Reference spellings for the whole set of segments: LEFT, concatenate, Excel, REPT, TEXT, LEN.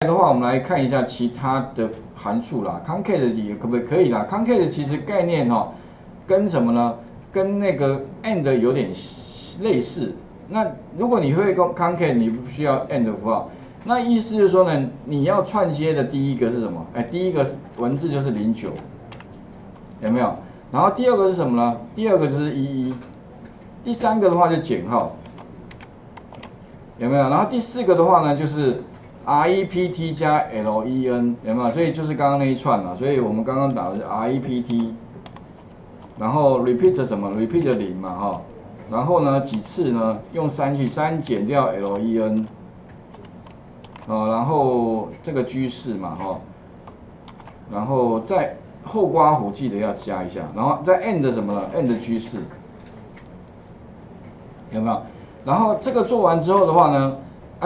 的话，我们来看一下其他的函数啦 ，concatenate 也可以啦 ，concatenate 其实概念哦，跟什么呢？跟那个 and 有点类似。那如果你会用 concatenate， 你不需要 and 符号。那意思就是说呢，你要串接的第一个是什么？第一个文字就是09，有没有？然后第二个是什么呢？第二个就是11，第三个的话就减号，有没有？然后第四个的话呢，就是 REPT 加 LEN 有没有？所以就是刚刚那一串嘛，所以我们刚刚打的是 REPT， 然后 repeat 什么 ？repeat 0嘛哈，然后呢几次呢？用3去3减掉 LEN， 哦，然后这个 G4 嘛哈，然后再后刮弧记得要加一下，然后再 end 什么了 ？end G4 有没有？然后这个做完之后的话呢，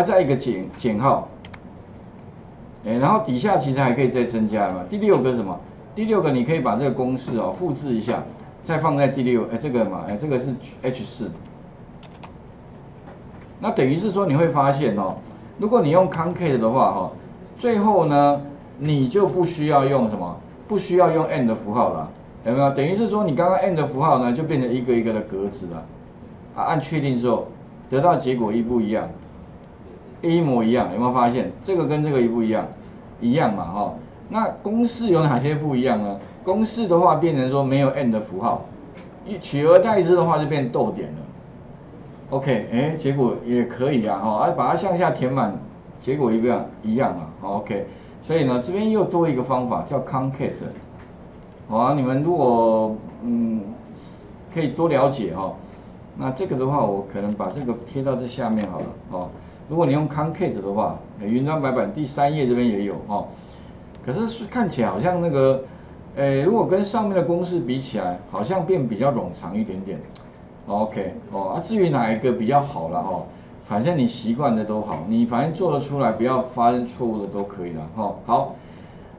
再一个减号。然后底下其实还可以再增加嘛。第六个是什么？第六个你可以把这个公式哦复制一下，再放在第六这个嘛这个是 H4。那等于是说你会发现哦，如果你用 concatenate 的话哈、哦，最后呢你就不需要用什么，不需要用 and 符号了，有没有？等于是说你刚刚 and 符号呢就变成一个一个的格子了，按确定之后得到结果一不一样？一模一样，有没有发现这个跟这个一不一样？一样嘛，哈、哦。那公式有哪些不一样呢？公式的话变成说没有 n 的符号，取而代之的话就变逗点了。OK， 结果也可以啊，哈、哦，把它向下填满，结果一样啊、哦、，OK。所以呢，这边又多一个方法叫 concatenate， 好啊，你们如果可以多了解哈、哦。那这个的话，我可能把这个贴到这下面好了，哦。如果你用 concatenate 的话，云端白板第3页这边也有哦。可是看起来好像那个，如果跟上面的公式比起来，好像变比较冗长一点点。OK， 哦，至于哪一个比较好了哦，反正你习惯的都好，你反正做得出来，不要发生错误的都可以了哦。好，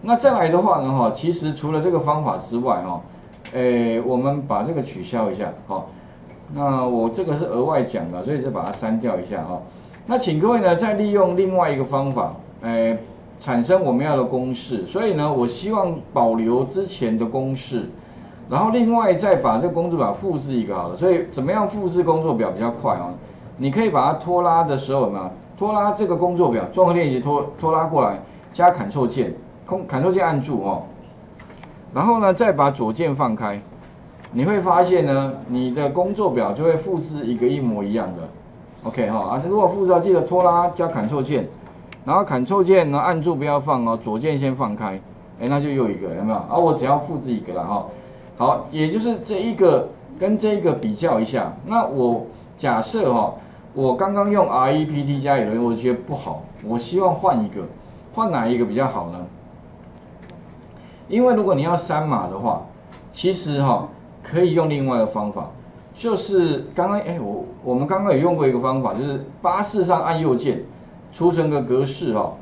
那再来的话呢，哈，其实除了这个方法之外，哈，我们把这个取消一下，哦。那我这个是额外讲的，所以就把它删掉一下哦。那请各位呢，再利用另外一个方法，产生我们要的公式。所以呢，我希望保留之前的公式，然后另外再把这个工作表复制一个好了。所以怎么样复制工作表比较快哦？你可以把它拖拉的时候，有没有拖拉这个工作表？综合练习拖拉过来，加 Ctrl 键，Ctrl 键按住哦，然后呢，再把左键放开，你会发现呢，你的工作表就会复制一个一模一样的。OK 哈、哦、啊，如果复制记得拖拉加 Ctrl 键，然后 Ctrl 键呢按住不要放哦，左键先放开，那就又一个有没有？啊，我只要复制一个啦哈、哦。好，也就是这一个跟这一个比较一下。那我假设哈、哦，我刚刚用 REPT 加 LEN， 我觉得不好，我希望换一个，换哪一个比较好呢？因为如果你要删码的话，其实哈、哦、可以用另外的方法。就是刚刚我们刚刚也用过一个方法，就是84上按右键，储存个格式哦。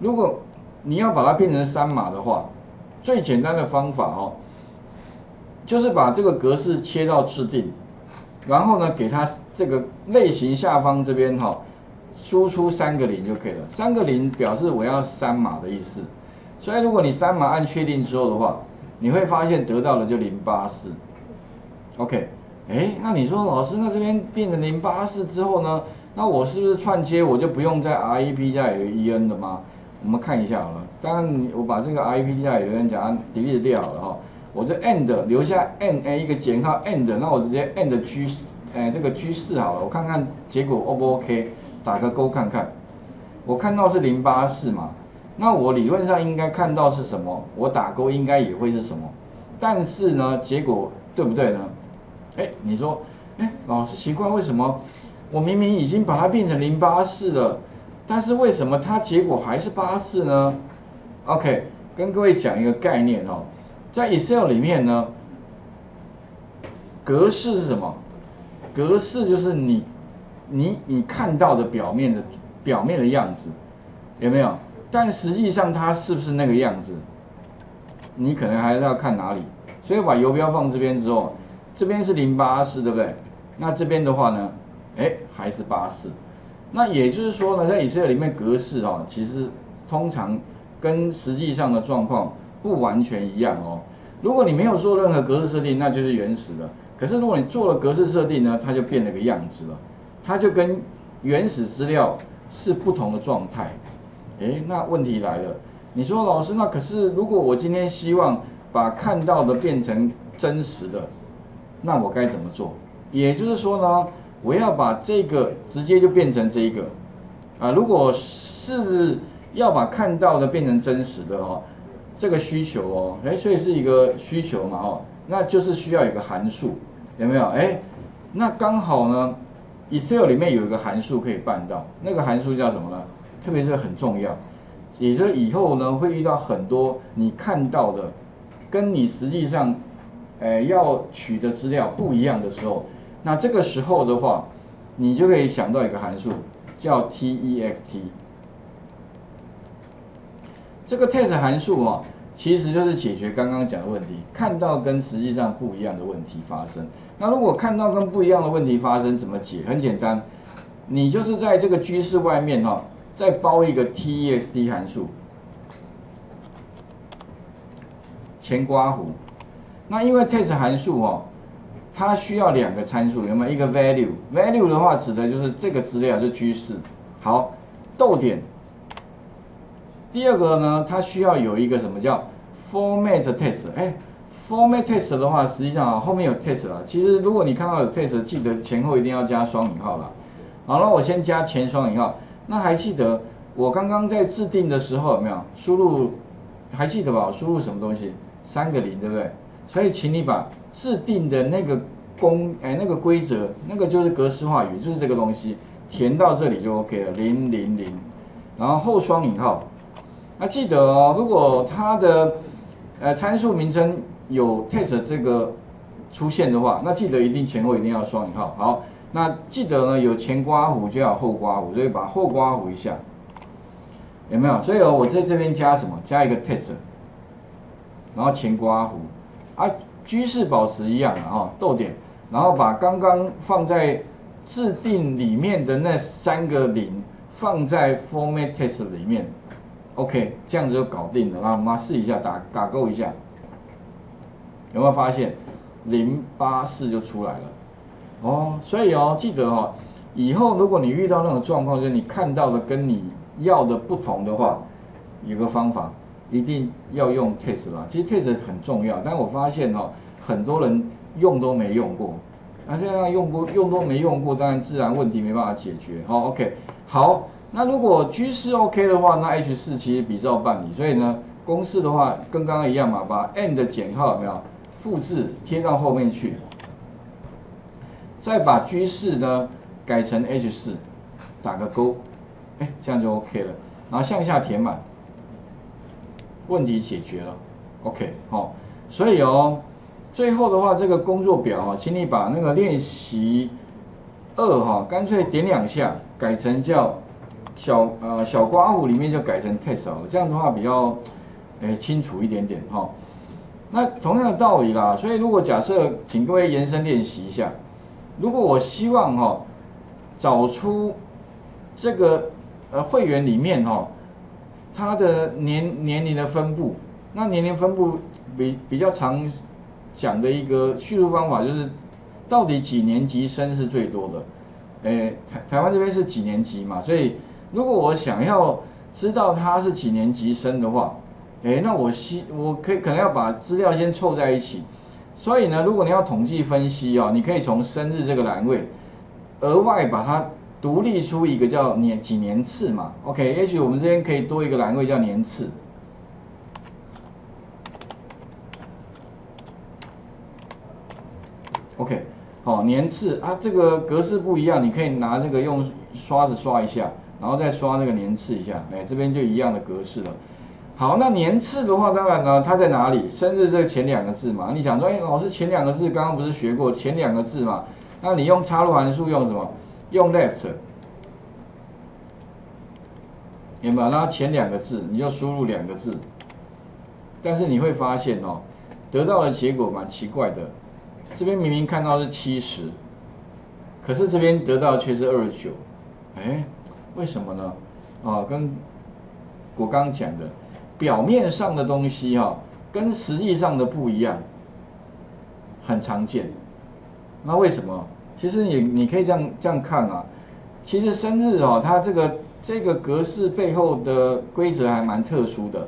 如果你要把它变成三码的话，最简单的方法哦，就是把这个格式切到制定，然后呢给它这个类型下方这边哈、哦，输出3个0就可以了。3个0表示我要3码的意思。所以如果你3码按确定之后的话，你会发现得到的就084。OK。那你说老师，那这边变成084之后呢？那我是不是串接我就不用再 REP 加 LEN 的吗？我们看一下好了。当然，我把这个 REP 加 LEN 讲 delete 掉了哈，我就 end 留下 end 一个减号 end， 那我直接 end G 这个 G4 好了，我看看结果 O 不 OK， 打个勾看看。我看到是084嘛，那我理论上应该看到是什么，我打勾应该也会是什么，但是呢，结果对不对呢？你说，老师奇怪，为什么我明明已经把它变成084了，但是为什么它结果还是84呢 ？OK， 跟各位讲一个概念哦，在 Excel 里面呢，格式是什么？格式就是你看到的表面的样子，有没有？但实际上它是不是那个样子？你可能还要看哪里。所以把游标放这边之后。这边是084，对不对？那这边的话呢，还是84。那也就是说呢，在Excel里面格式哦，其实通常跟实际上的状况不完全一样哦。如果你没有做任何格式设定，那就是原始的。可是如果你做了格式设定呢，它就变了个样子了，它就跟原始资料是不同的状态。诶，那问题来了，你说老师，那可是如果我今天希望把看到的变成真实的，那我该怎么做？也就是说呢，我要把这个直接就变成这个啊。如果是要把看到的变成真实的哦，这个需求哦，诶，所以是一个需求嘛哦，那就是需要有个函数，有没有？诶，那刚好呢 ，Excel 里面有一个函数可以办到，那个函数叫什么呢？特别是很重要，也就是以后呢会遇到很多你看到的跟你实际上，要取的资料不一样的时候，那这个时候的话，你就可以想到一个函数叫 TEXT。这个 TEXT 函数啊，其实就是解决刚刚讲的问题，看到跟实际上不一样的问题发生。那如果看到跟不一样的问题发生，怎么解？很简单，你就是在这个居室外面哈，再包一个 TEXT 函数，前刮弧。那因为 TEXT 函数哦，它需要两个参数，有没有？一个 value 的话指的就是这个资料就 G4， 好，逗点。第二个呢，它需要有一个什么叫 format text？ 哎 ，format text 的话，实际上、后面有 text 啦。其实如果你看到有 text， 记得前后一定要加双引号啦。好，那我先加前双引号。那还记得我刚刚在制定的时候有没有输入？还记得吧？我输入什么东西？3个0，对不对？所以，请你把制定的那个那个规则，那个就是格式化语，就是这个东西填到这里就 OK 了，000，然后后双引号。那记得哦，如果它的参数名称有 text 这个出现的话，那记得一定前后一定要双引号。好，那记得呢有前刮弧就要后刮弧，所以把后刮弧一下，有没有？所以我在这边加什么？加一个 text， 然后前刮弧。啊，居室保持一样啊，哈，逗点，然后把刚刚放在制定里面的那3个0放在 format text 里面 ，OK， 这样子就搞定了。那我们试一下，打勾一下，有没有发现084就出来了？哦，所以哦，记得哦，以后如果你遇到那种状况，就是你看到的跟你要的不同的话，有个方法。一定要用 text 啦，其实 text 很重要，但我发现哦，很多人用都没用过，啊，这样用都没用过，当然自然问题没办法解决。好 ，OK， 好，那如果 G4 OK 的话，那 H4 其实比照办理，所以呢，公式的话跟刚刚一样嘛，把 and 减号有没有复制贴到后面去，再把 G4 呢改成 H4， 打个勾，哎，这样就 OK 了，然后向下填满。问题解决了 ，OK， 好、哦，所以哦，最后的话，这个工作表哦，请你把那个练习2哈、哦，干脆点2下，改成叫小刮弧里面就改成 text 了，这样的话比较清楚一点点哈、哦。那同样的道理啦，所以如果假设，请各位延伸练习一下，如果我希望哈、哦，找出这个会员里面哈、哦。它的年龄的分布，那年龄分布比较常讲的一个叙述方法就是，到底几年级生是最多的？台湾这边是几年级嘛，所以如果我想要知道它是几年级生的话，那我可能要把资料先凑在一起。所以呢，如果你要统计分析哦，你可以从生日这个栏位额外把它。独立出一个叫几年次嘛 ，OK， 也许我们这边可以多一个栏位叫年次，，OK， 好、哦，年次啊，这个格式不一样，你可以拿这个用刷子刷一下，然后再刷那个年次一下，这边就一样的格式了。好，那年次的话，当然呢，它在哪里？生日这前2个字嘛，你想说，老师前2个字刚刚不是学过前2个字嘛？那你用插入函数用什么？用 LEFT 有没有？那前2个字你就输入2个字，但是你会发现哦，得到的结果蛮奇怪的。这边明明看到是70，可是这边得到却是29，为什么呢？啊，跟我刚刚讲的表面上的东西哈、哦，跟实际上的不一样，很常见。那为什么？其实你可以这样看啊。其实生日哦，它这个格式背后的规则还蛮特殊的。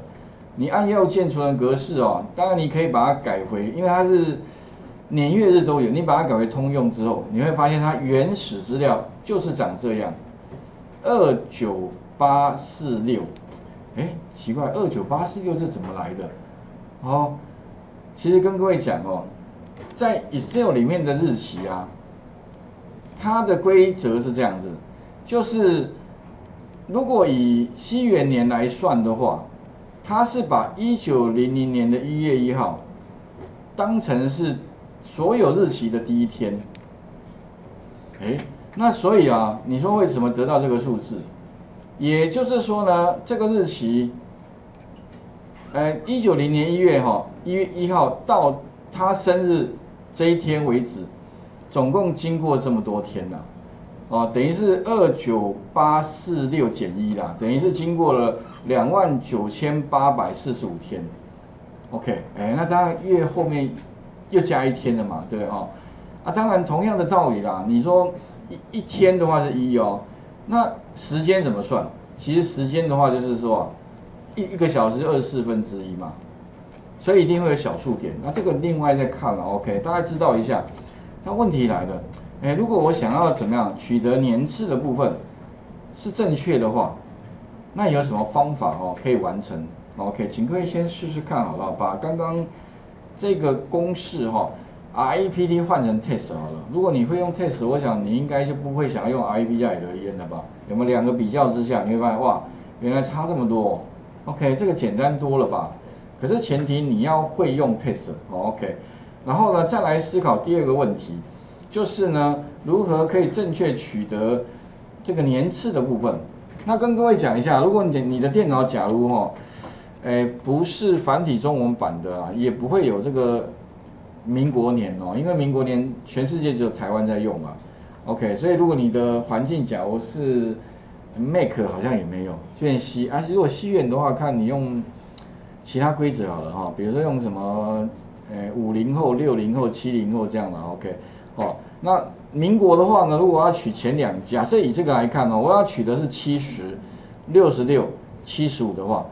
你按要件储存格式哦，当然你可以把它改回，因为它是年月日都有，你把它改为通用之后，你会发现它原始资料就是长这样，29846。哎，奇怪，29846是怎么来的？哦，其实跟各位讲哦，在 Excel 里面的日期啊，它的规则是这样子，就是如果以西元年来算的话，它是把1900年的1月1号当成是所有日期的第一天。哎，那所以啊，你说为什么得到这个数字？也就是说呢，这个日期，1900年1月哈1月1号到他生日这一天为止，总共经过这么多天呐、啊，哦，等于是29846减1啦，等于是经过了29845天。OK， 哎，那当然月后面又加一天了嘛，对哦，啊，当然同样的道理啦，你说一天的话是1哦。那时间怎么算？其实时间的话，就是说、啊，一个小时1/24嘛，所以一定会有小数点。那这个另外再看了 ，OK， 大家知道一下。那问题来了，哎，如果我想要怎么样取得年次的部分是正确的话，那有什么方法哦可以完成 ？OK， 请各位先试试看好了，把刚刚这个公式哈、哦、，REPT 换成 TEXT 好了。如果你会用 TEXT， 我想你应该就不会想要用 REPT 加 LEN 了吧？有没有两个比较之下，你会发现哇，原来差这么多、哦。OK， 这个简单多了吧？可是前提你要会用 TEXT 哦 ，OK。然后呢，再来思考第二个问题，就是呢，如何可以正确取得这个年次的部分。那跟各位讲一下，如果你的电脑假如哦，不是繁体中文版的啊，也不会有这个民国年哦，因为民国年全世界只有台湾在用嘛。OK， 所以如果你的环境假如是 Mac 好像也没有，这边西啊，如果西元的话，看你用其他规则好了哈、哦，比如说用什么。50后、60后、70后这样的 ，OK， 哦，那民国的话呢，如果要取前两，假设以这个来看呢、哦，我要取的是70、66、75的话，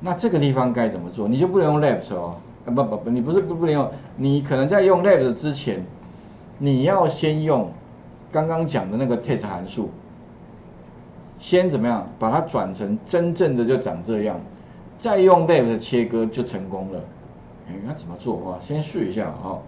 那这个地方该怎么做？你就不能用 LEFT 哦，不，你不是不能用，你可能在用 LEFT 之前，你要先用刚刚讲的那个 TEXT 函数，先怎么样把它转成真正的就长这样，再用 LEFT 切割就成功了。哎，那怎么做啊？先试一下啊、哦。